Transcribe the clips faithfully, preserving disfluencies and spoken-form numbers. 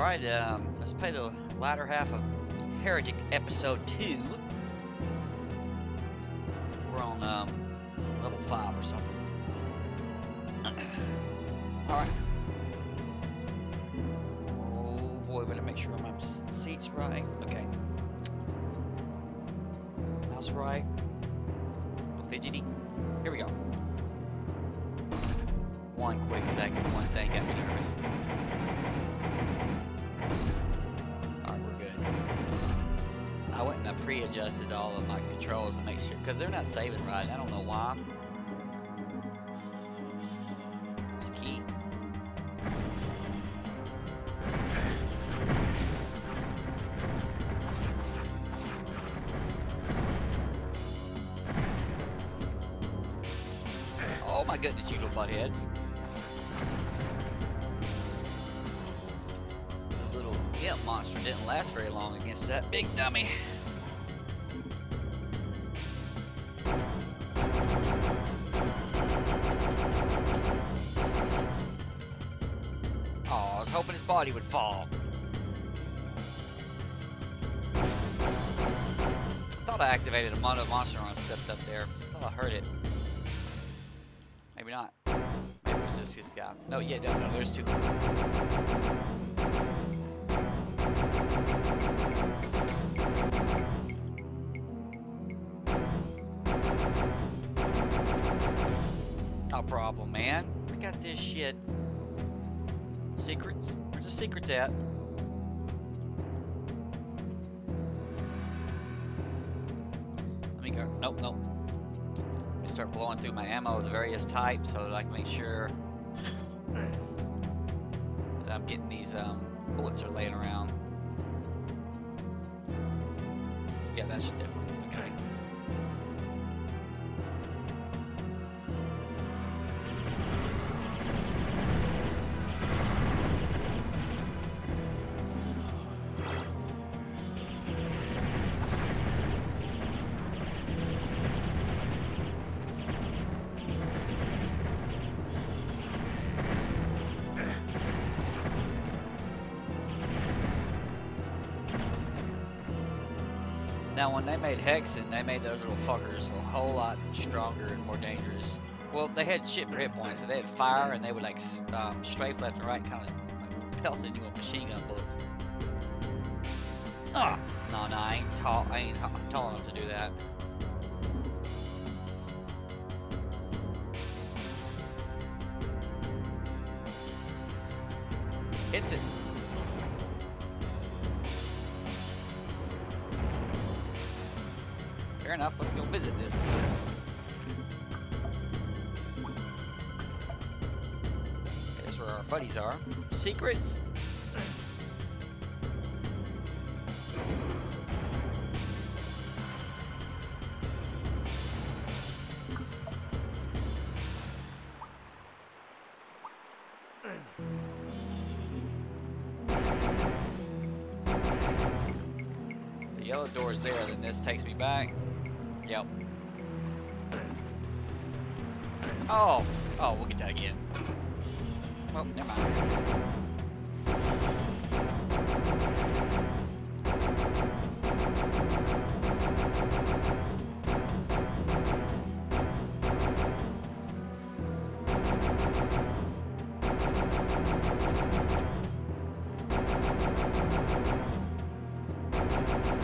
Alright, um, let's play the latter half of Heretic Episode two. We're on um, level five or something. Alright. Oh boy, better make sure my seat's right. Okay. Mouse right. Fidgety. Here we go. One quick second, one thing got me nervous. Alright, we're good. I went and I pre-adjusted all of my controls to make sure, because they're not saving right. I don't know why. There's a key. Oh my goodness, you little buttheads. The little imp monster didn't last very long against that big dummy. Aw, I was hoping his body would fall. I thought I activated a mono monster when I stepped up there. I thought I heard it. Not. Maybe it was just his guy. No, yeah, no, no, there's two. No problem, man. We got this shit. Secrets? Where's the secrets at? Let me go. Nope, nope. Start blowing through my ammo of the various types so that I can make sure that I'm getting these um, bullets are laying around. Yeah, that's different. Okay. Now, when they made Hexen, they made those little fuckers a whole lot stronger and more dangerous. Well, they had shit for hit points, but they had fire, and they would like um, strafe left and right, kind of like, pelt into a machine gun bullets. Ah, no, no, I ain't tall. I ain't tall enough to do that. Hits it. Fair enough, let's go visit this. Here's where our buddies are. Secrets? The yellow door's there, then this takes me back. Yep. Oh! Oh, we'll get that again. Well, never mind.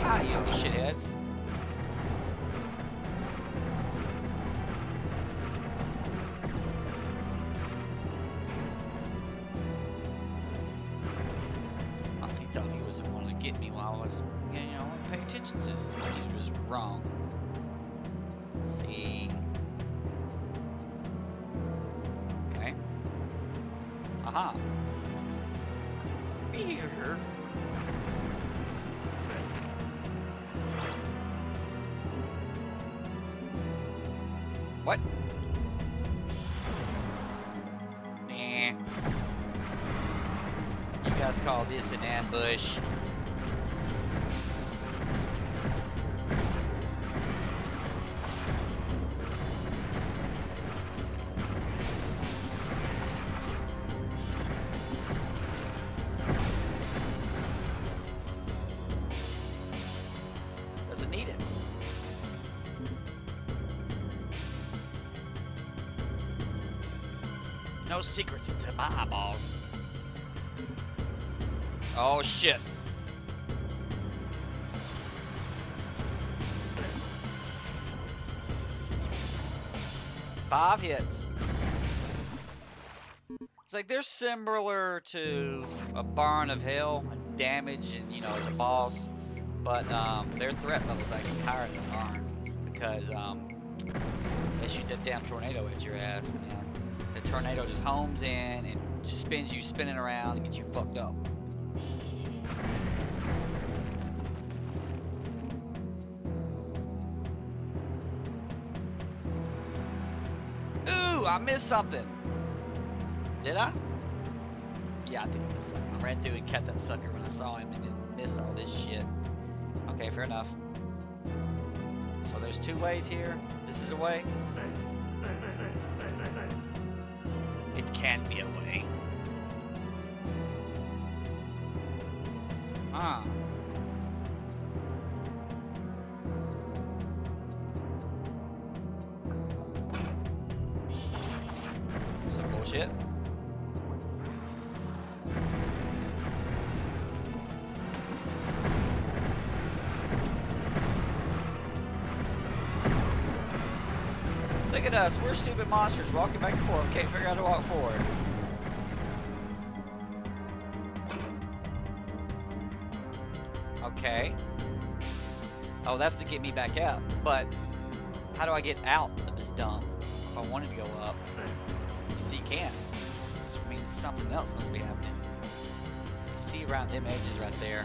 Ah, you little shitheads. Aha. Here. What? Nah. You guys call this an ambush? No secrets to my eyeballs. Oh shit. Five hits. It's like they're similar to a Barn of Hell, damage, and you know, as a boss, but um, their threat level is actually higher than Barn because um, they shoot that damn tornado at your ass, and the tornado just homes in and just spins you spinning around and gets you fucked up. I missed something. Did I? Yeah, I think I missed something. I ran through and kept that sucker when I saw him and didn't miss all this shit. Okay, fair enough. So there's two ways here. This is a way. It can be a way. Huh. Shit. Look at us, we're stupid monsters walking back and forth, can't figure out how to walk forward. Okay. Oh, that's to get me back out, but how do I get out of this dump if I wanted to go up? See, can't, which means something else must be happening. You see around them edges right there,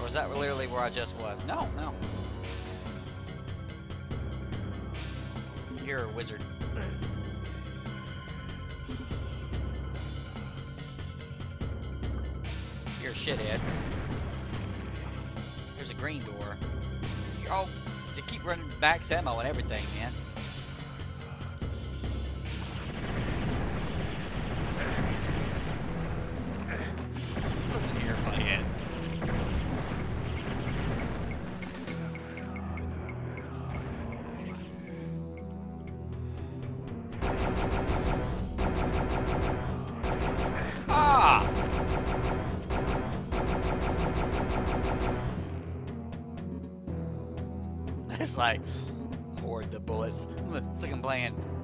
or is that literally where I just was? No, no. You're a wizard. You're a shithead. There's a green door. You're, oh, they keep running max ammo and everything, man.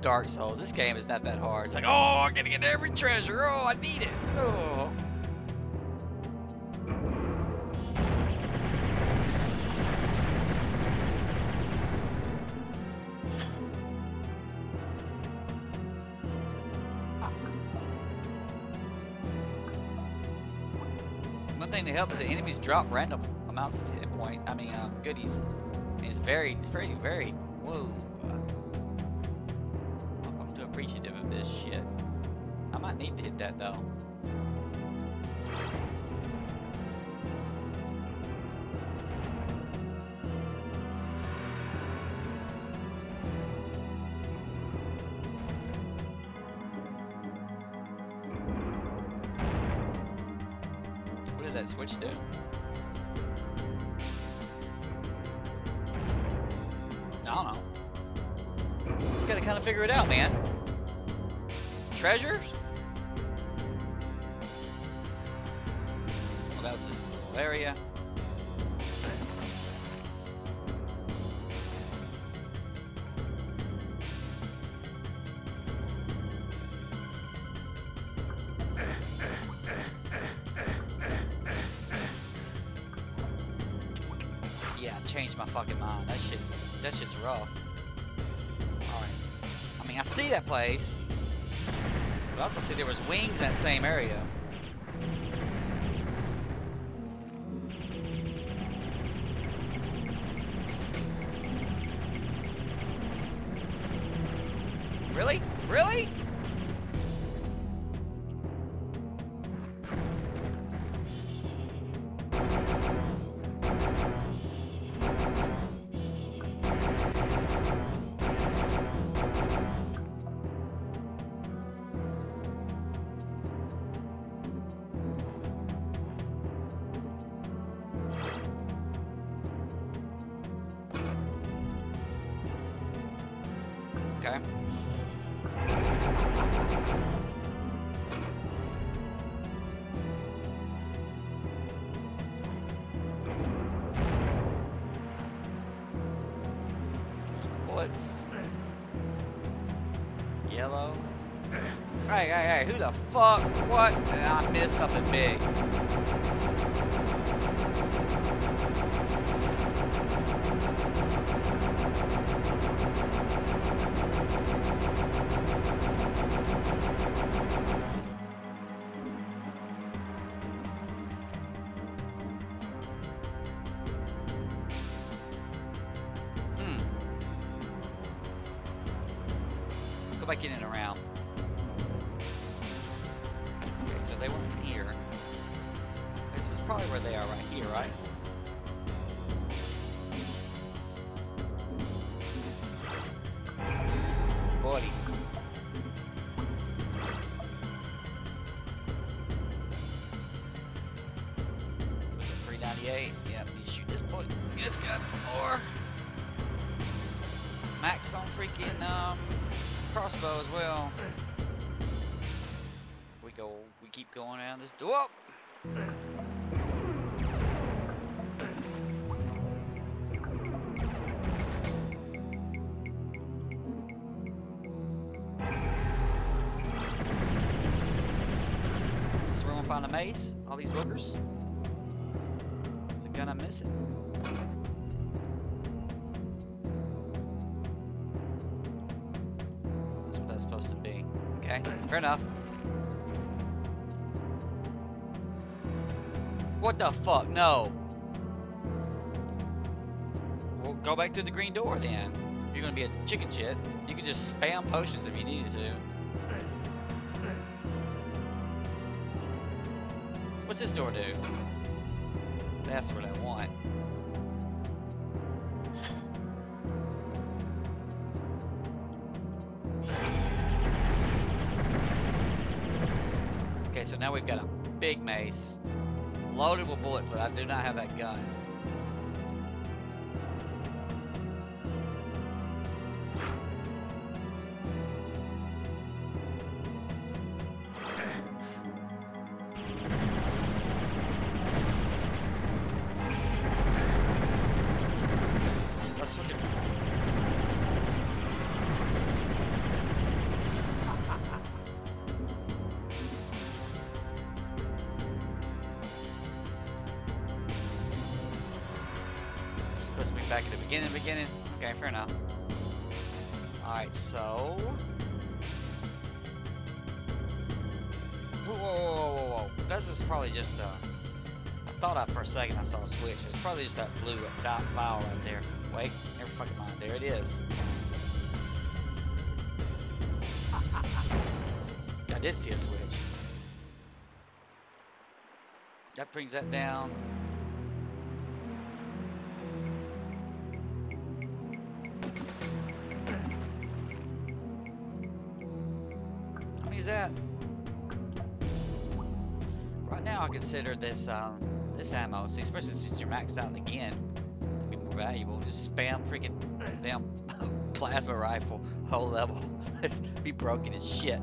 Dark Souls. This game is not that hard. It's like, oh, I'm gonna get every treasure. Oh, I need it. Oh. One thing that helps is that enemies drop random amounts of hit point. I mean, um, goodies. And it's very, it's very, very. Whoa. Appreciative of this shit. I might need to hit that though. What did that switch do? I don't know. Just gotta kind of figure it out, man. Treasures? Well, that was just a little area. Yeah, I changed my fucking mind. That shit, that shit's rough. Alright. I mean, I see that place. But I also see there was wings in that same area. Really? Really? Okay. That's yellow. Hey, hey, hey, who the fuck? What? I missed something big. Find a maze, all these boogers. Is it gonna miss it? That's what that's supposed to be. Okay, fair enough. What the fuck? No. We'll go back through the green door then. If you're gonna be a chicken shit, you can just spam potions if you needed to. What's this door do? That's what I want. Okay, so now we've got a big mace, loaded with bullets, but I do not have that gun. Beginning. Okay, fair enough. Alright, so... Whoa, whoa, whoa, whoa, whoa. This is probably just a... I thought I, for a second I saw a switch. It's probably just that blue dot vial right there. Wait, never fucking mind. There it is. I did see a switch. That brings that down. That right now I consider this um this ammo, see, especially since you're maxed out again, to be more valuable. Just spam freaking damn plasma rifle whole level. Let's be broken as shit.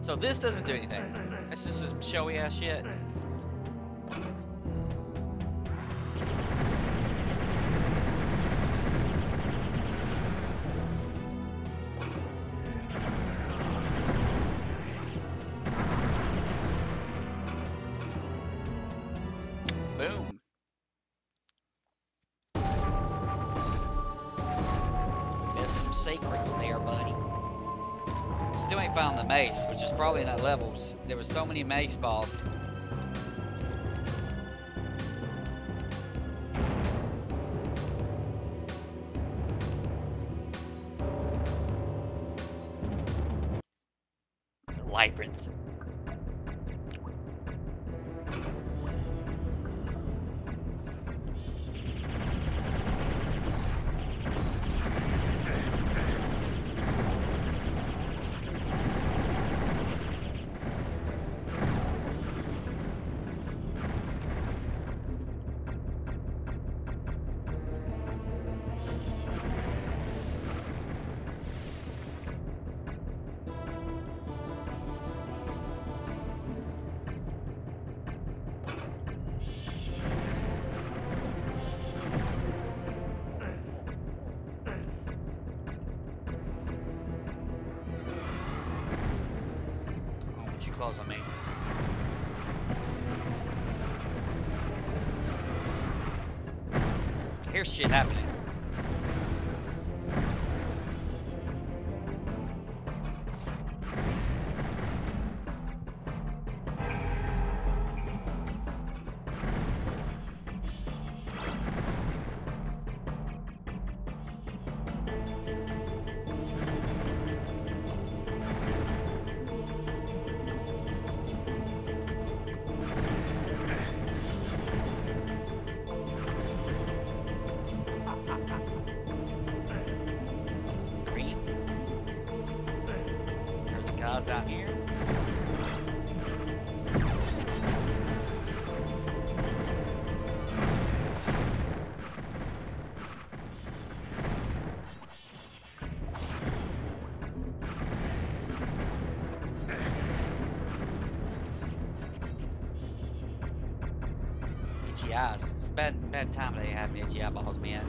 So this doesn't do anything. That's just some showy ass shit. Mace, which is probably in that level. There were so many mace balls. The labyrinth. claws on me. I hear shit happening. Out here. Itchy eyes. It's a bad, bad time they have itchy eyeballs, man.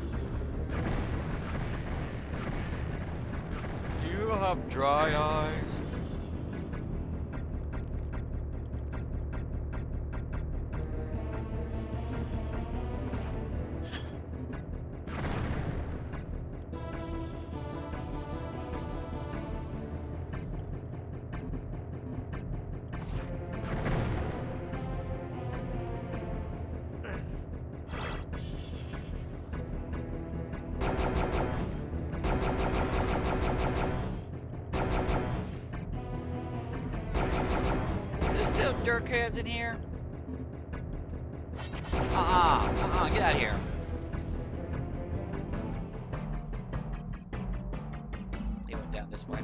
Do you have dry eyes? Heads in here. Uh-uh, uh-uh, get out of here. They went down this way.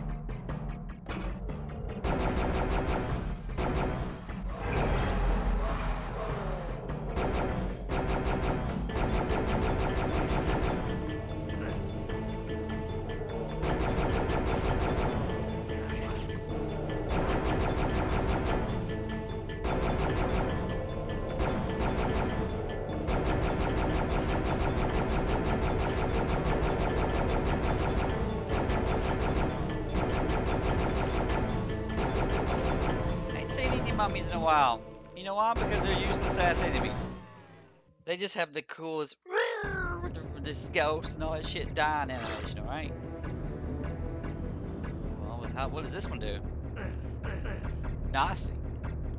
Mummies in a while. You know why? Because they're useless ass enemies. They just have the coolest this ghost and all that shit dying animation, alright? Well, how, what does this one do? Nothing.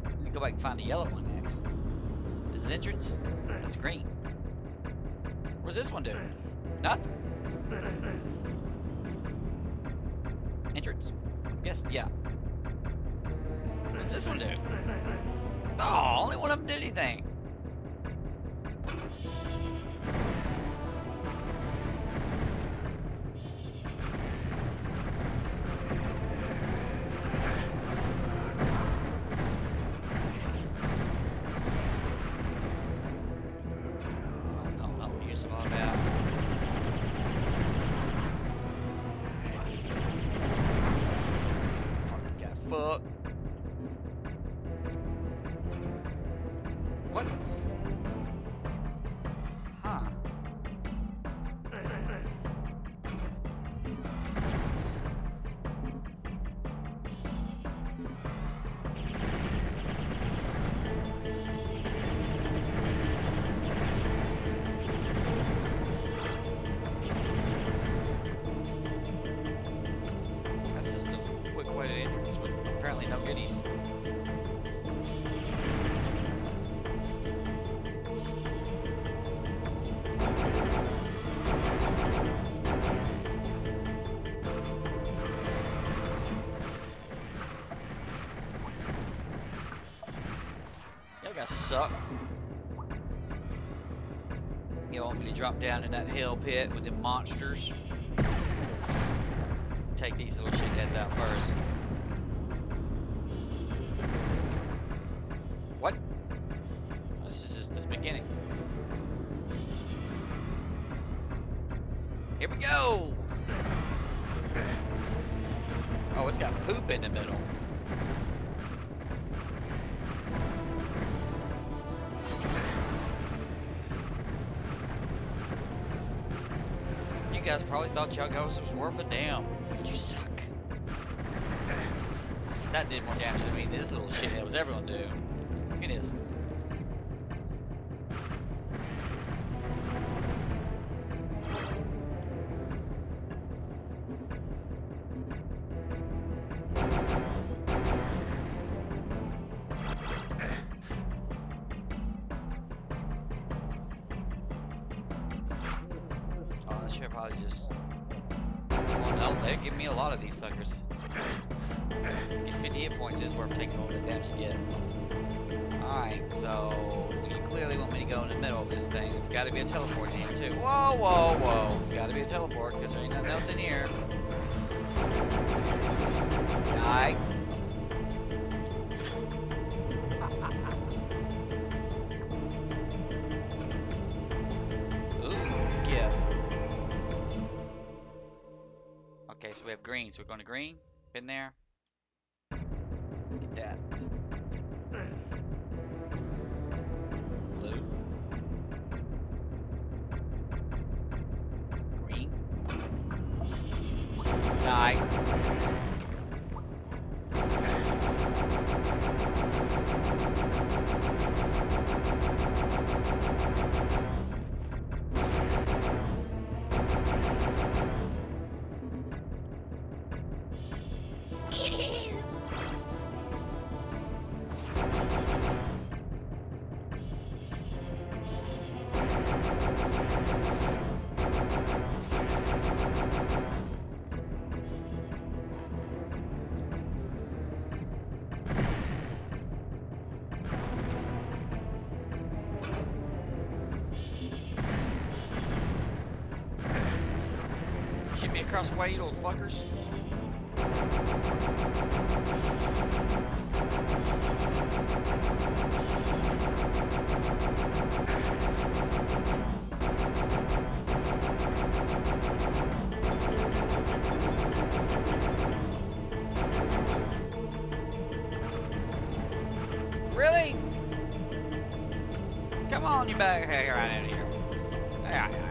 Let me go back and find the yellow one next. This is entrance. It's green. What does this one do? Nothing. Entrance. I'm guessing, yeah. What does this one do? Oh, only one of them did anything. Suck. You want me to drop down in that hell pit with the monsters? Take these little shitheads out first. What? This is just the beginning. Here we go! Oh, it's got poop in the middle. Guys probably thought y'all ghosts was worth a damn, but you suck. That did more damage than me. This little shit was ever gonna do. It is. We have green, so we're going to green. Been there. Get that. Blue. Green. Die. Shoot me across the way, you little fuckers. Really? Come on, you bag. Hey, right out of here. Yeah, yeah.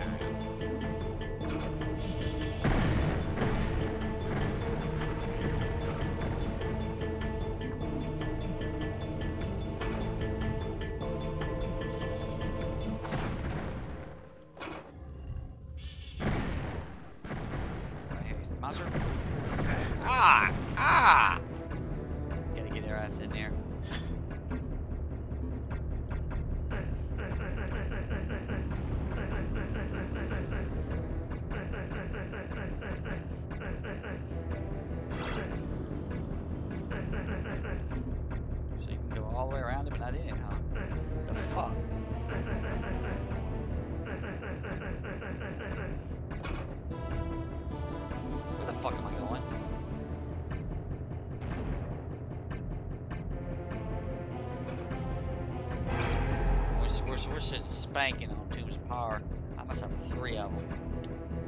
We're sitting spanking on Tombs of Power. I must have three of them,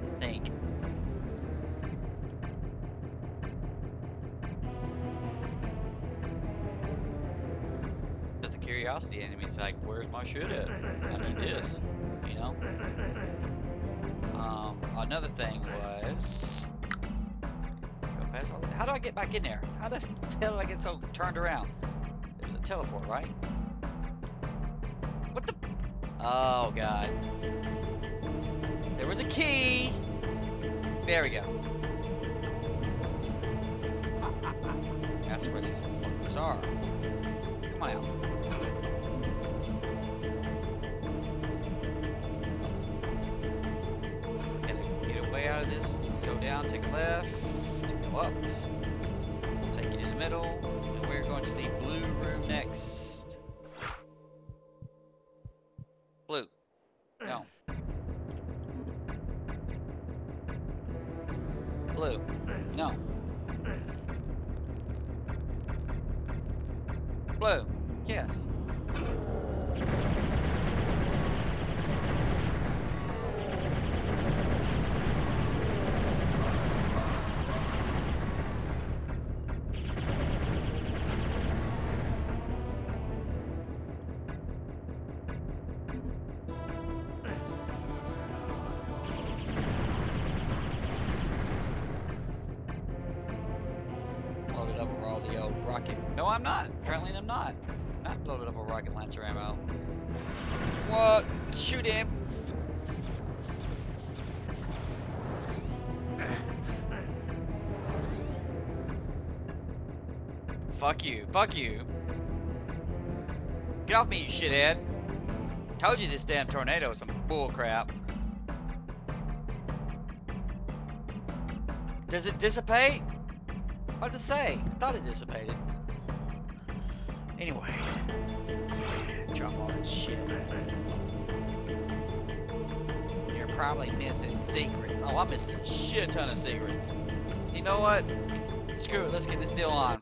I think. That's a curiosity enemy. It's like, where's my shit at? I need this, you know? Um, another thing was... Go past all that. How do I get back in there? How the hell did I get so turned around? There's a teleport, right? Oh god. There was a key. There we go. That's where these fuckers are. Come on out. Gotta get away out of this. Go down, take a left, go up. So we'll take it in the middle. And we're going to the blue room next. Double roll the old rocket. No, I'm not. Apparently, I'm not. I'm not loaded up a rocket launcher ammo. What? Shoot him. Fuck you. Fuck you. Get off me, you shithead. Told you this damn tornado is some bullcrap. Does it dissipate? Hard to say. I thought it dissipated. Anyway. Drop all that shit. You're probably missing secrets. Oh, I'm missing a shit ton of secrets. You know what? Screw it. Let's get this deal on.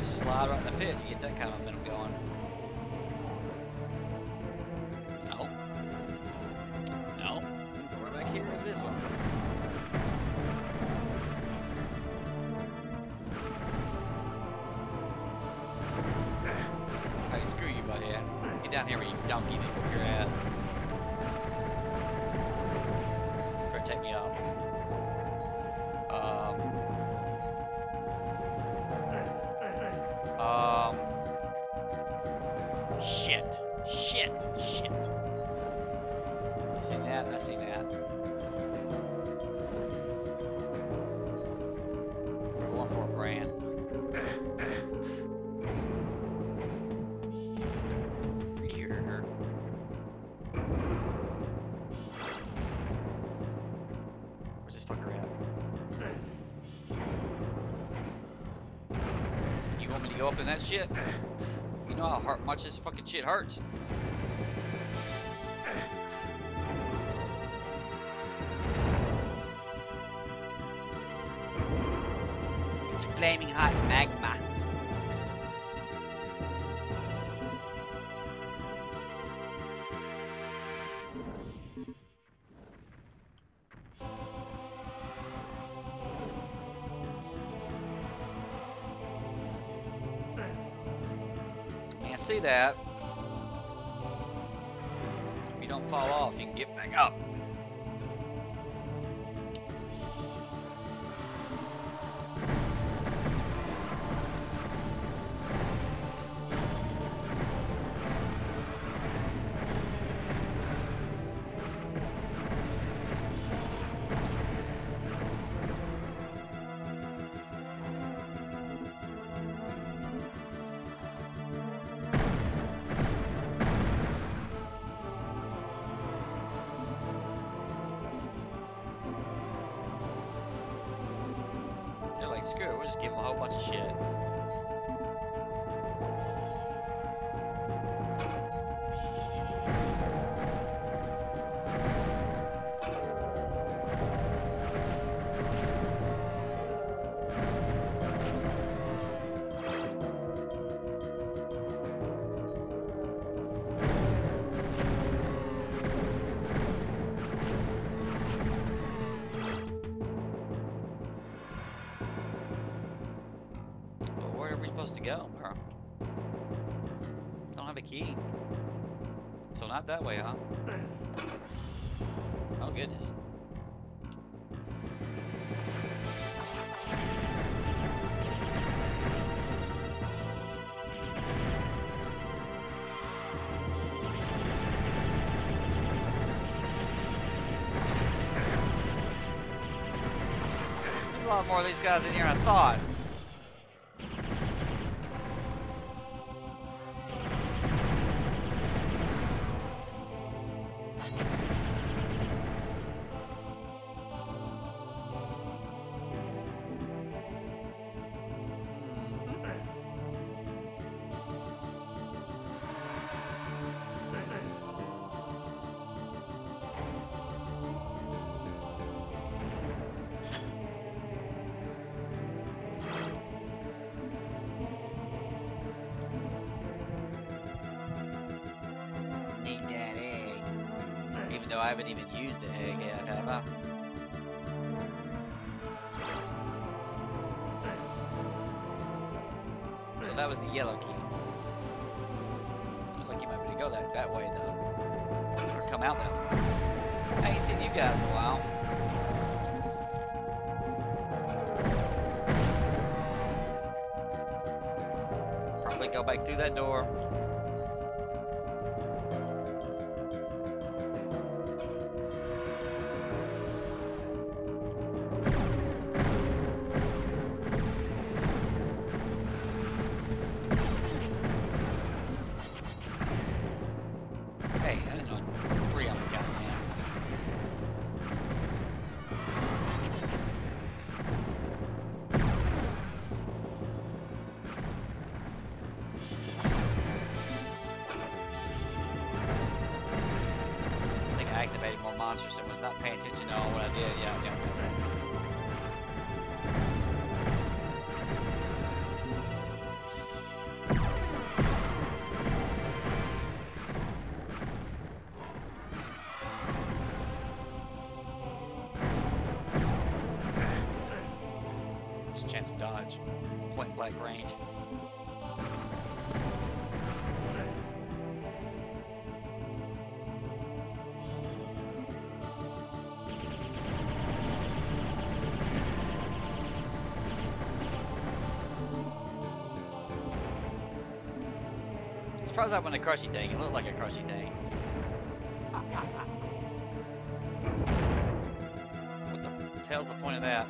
Slide right in the pit, you get that kind of momentum going. No. No. Go right back here with this one. Hey, screw you, buddy. Get down here where you donkeys and whoop your ass. Just better take me up. Um. Um, shit, shit, shit. You see that? I see that. We're going for a brand. Here. Where's this fucker at? Want me to go up in that shit? You know how hard, much this fucking shit hurts. It's flaming hot magma. See that. If you don't fall off, you can get back up. Screw it, we'll just give him a whole bunch of shit. To go, huh? Don't have a key, so not that way, huh? Oh goodness. There's a lot more of these guys in here than I thought. haven't even used the egg yet, have I? So that was the yellow key. Looks like you might be to go that, that way, though. Or come out that way. I ain't seen you guys in a while. Probably go back through that door. Chance of dodge, point blank range. It's probably like when a crushy thing, it looked like a crushy thing. What the hell's the point of that?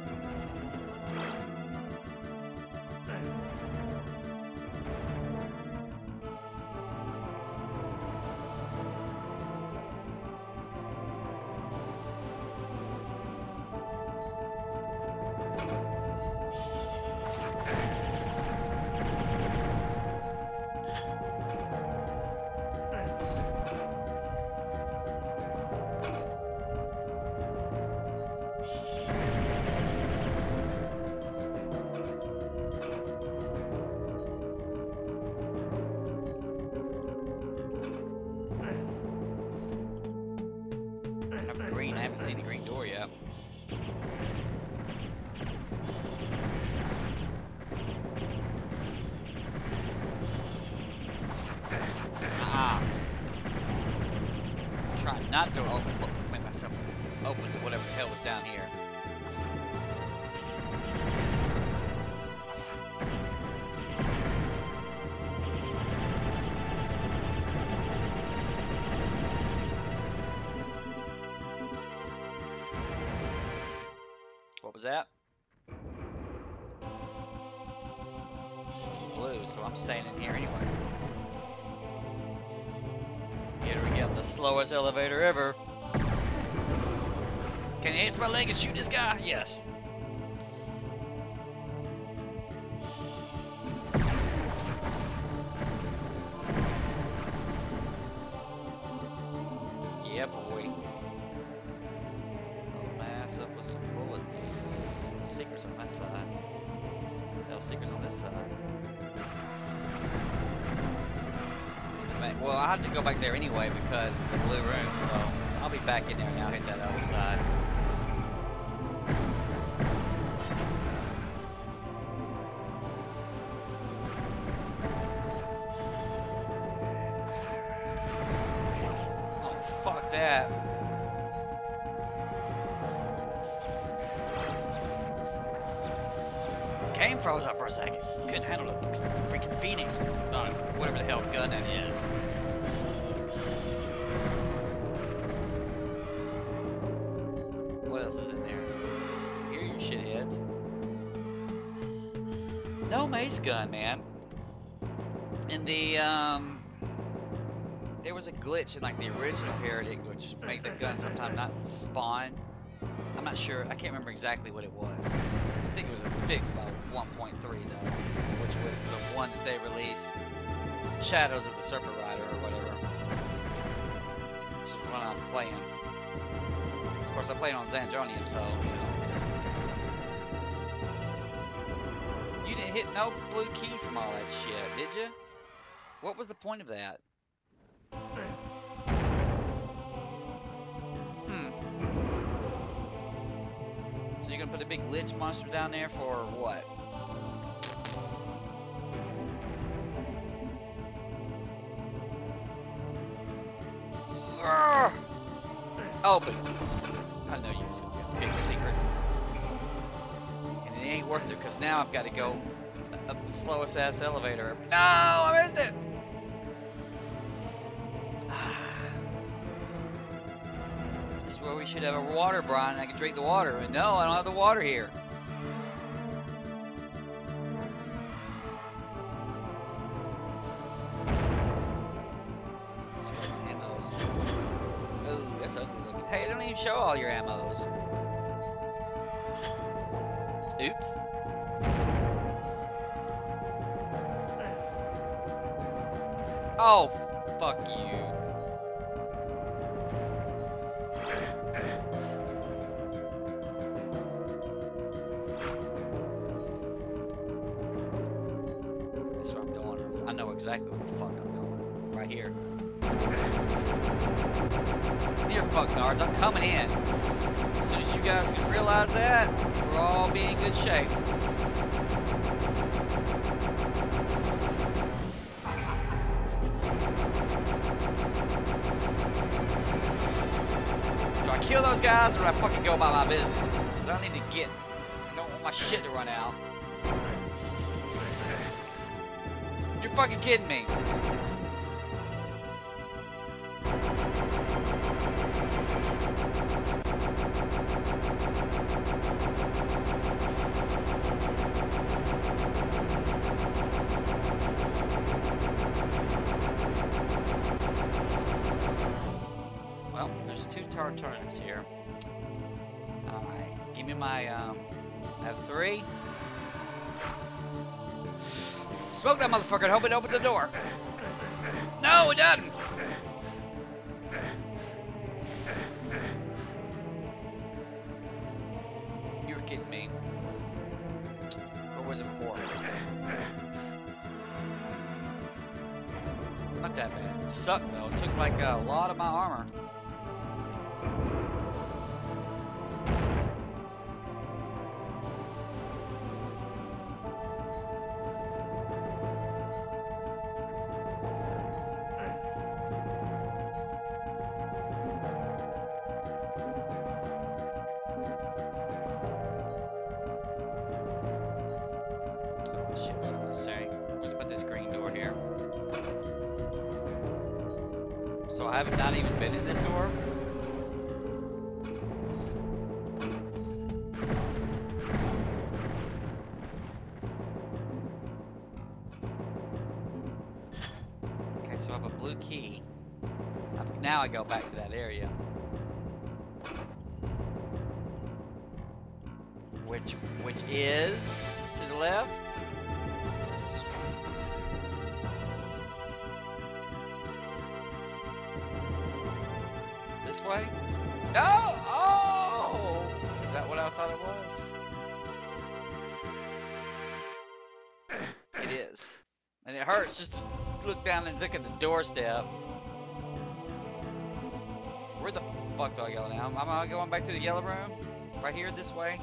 Not to open, make myself open to whatever the hell was down here. What was that? Blue, so I'm staying in here anyway. The slowest elevator ever. Can I use my leg and shoot this guy? Yes. Yeah, boy. Little mass up with some bullets. Secrets on that side. No secrets on this side. Well, I have to go back there anyway because of the blue room, so I'll be back in there and I'll hit that other side. Oh, fuck that. Game froze up for a second. Couldn't handle the freaking Phoenix. No, whatever the hell gun that is. What else is in there? Here, you shitheads. No mace gun, man. In the um, there was a glitch in like the original Heretic, which made the gun sometimes not spawn. I'm not sure. I can't remember exactly what it was. I think it was a fix by one point three though, which was the one that they released, Shadows of the Serpent Rider or whatever, which is what I'm playing. Of course, I played on Zandronium, so you know. You didn't hit no blue key from all that shit, did you? What was the point of that? gonna put a big lich monster down there for what? Urgh! Oh, but I know you was gonna be a big secret. And it ain't worth it, because now I've got to go up the slowest ass elevator. No, I missed it! This is where we should have a water, Brian. I can drink the water. But no, I don't have the water here. Show all your ammos. Oops. Oh, fuck you. This is where I'm going. I know exactly where the fuck I'm going. Right here. It's near fuck nards. I'm coming in. As soon as you guys can realize that, we're all being in good shape. Do I kill those guys or do I fucking go about my business? Because I need to get. I don't want my shit to run out. You're fucking kidding me. Well, there's two tar turnips here. Alright, give me my, um, I have three. Smoke that motherfucker and hope it opens the door. No, it doesn't! Me. Or was it before? Not that bad. It sucked though. It took like a lot of my armor. Go back to that area. Which which is to the left. This way? No! Oh! Is that what I thought it was? It is. And it hurts just to look down and look at the doorstep. Where the fuck do I go now? I'm going back to the yellow room. Right here, this way.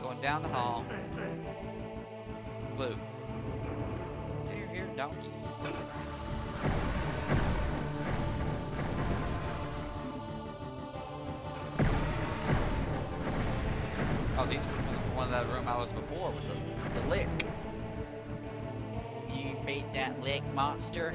Going down the hall. Blue. See you here, donkeys. Oh, these were from the one that room I was before with the, the lick. You beat that lick, monster.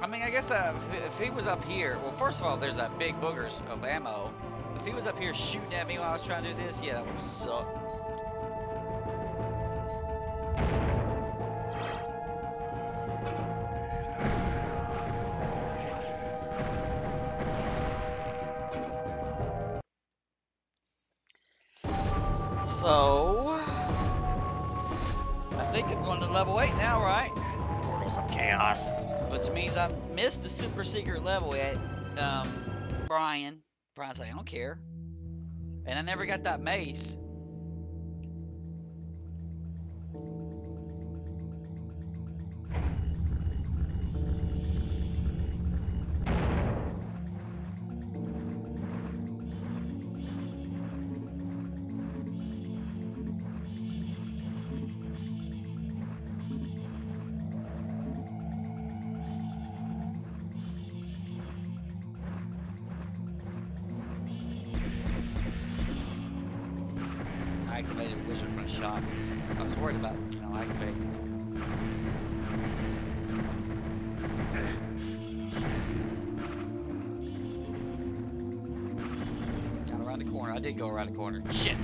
I mean, I guess uh, if, if he was up here, well, first of all, there's that big boogers of ammo. If he was up here shooting at me while I was trying to do this, yeah, that would suck. So, I think I'm going to level eight now, right? Portals of Chaos. Which means I missed the super secret level at um, Brian. Brian's like, I don't care. And I never got that mace. activated wizard when I shot. I was worried about, you know, activating it. Got around the corner. I did go around the corner. Shit.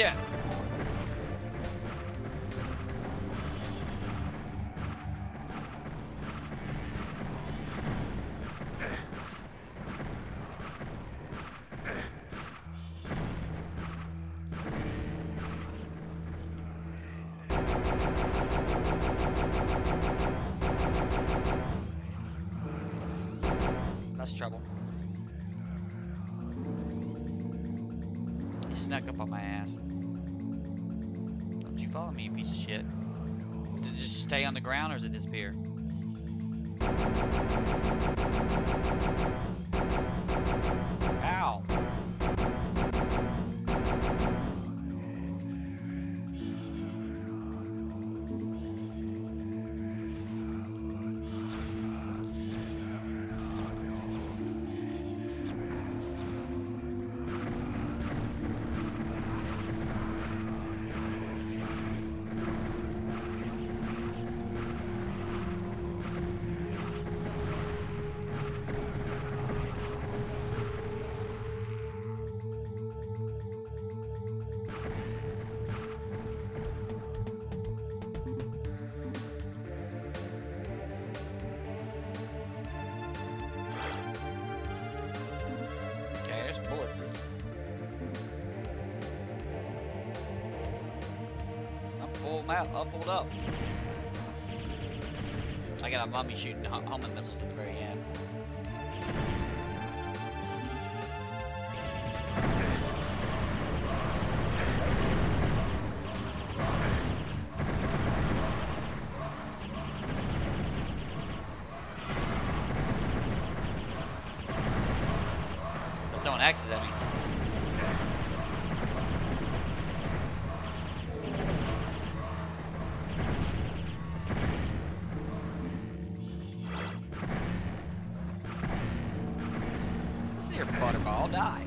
Yeah. That's trouble. He snuck up on my ass. Follow me, you piece of shit. Does it just stay on the ground or does it disappear? Ow! Bullets. I'm full map. I'm full up. I got a mummy shooting homing missiles at the very end. Axes at me. This is your butterball. Die.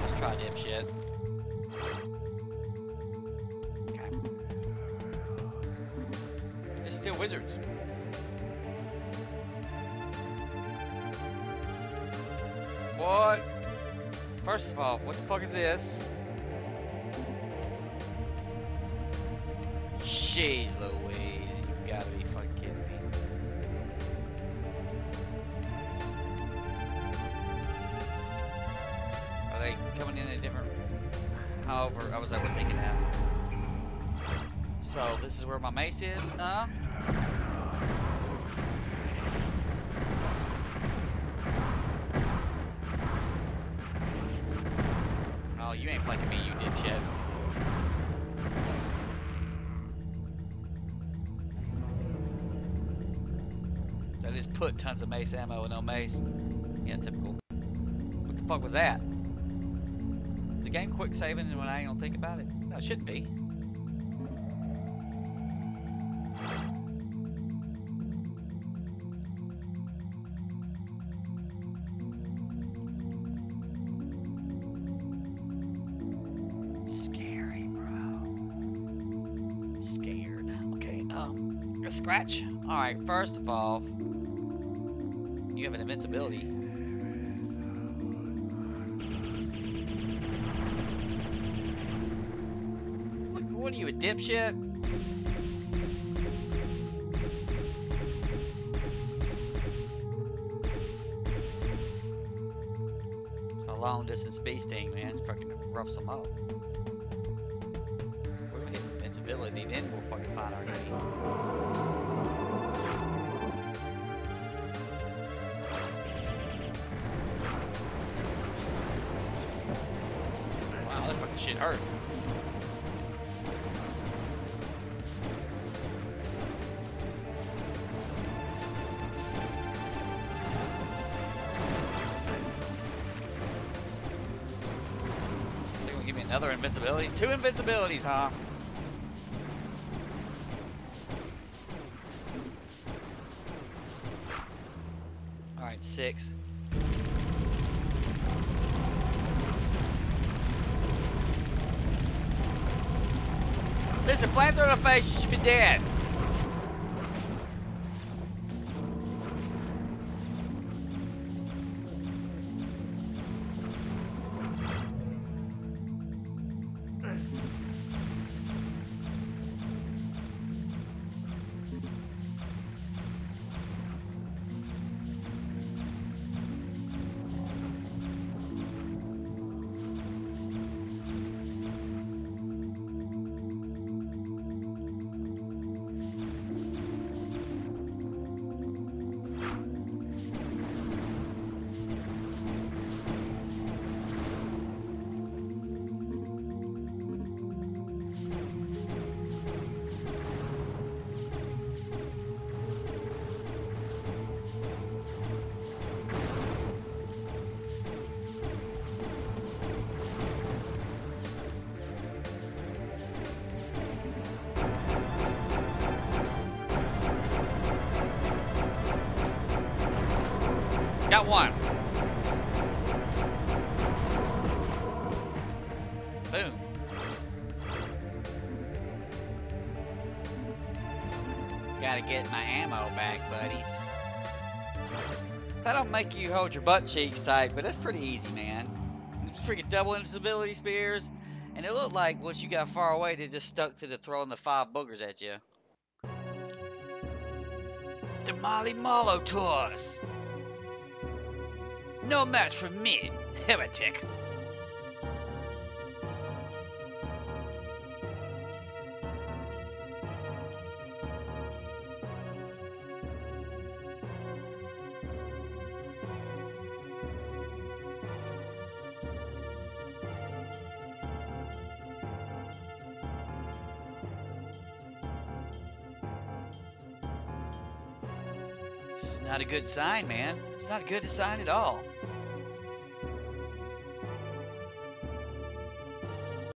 Let's try dipshit. Okay. It's still wizards. What? First of all, what the fuck is this? Jeez Louise, you gotta be fucking kidding me. Are they coming in a different... However, I was overthinking that. So, this is where my mace is, huh? You ain't flanking me, you dipshit. They just put tons of mace ammo and no mace. Yeah, typical. What the fuck was that? Is the game quick saving when I ain't gonna think about it? No, it shouldn't be. A scratch? Alright, first of all, you have an invincibility. What are you, a dipshit? It's a long distance space thing, man. It's fucking rough some up. We're gonna hit invincibility, then we'll fucking find our name. Wow, that fucking shit hurt. Another invincibility? Two invincibilities, huh? Alright, six. Listen, flamethrower in the face, you should be dead. Got one. Boom. Gotta get my ammo back, buddies. That'll make you hold your butt cheeks tight, but that's pretty easy, man. Freaking double invincibility spears, and it looked like once you got far away, they just stuck to the throwing the five boogers at you. The Maulotaurs. No match for me, Heretic. It's not a good sign, man. It's not a good sign at all.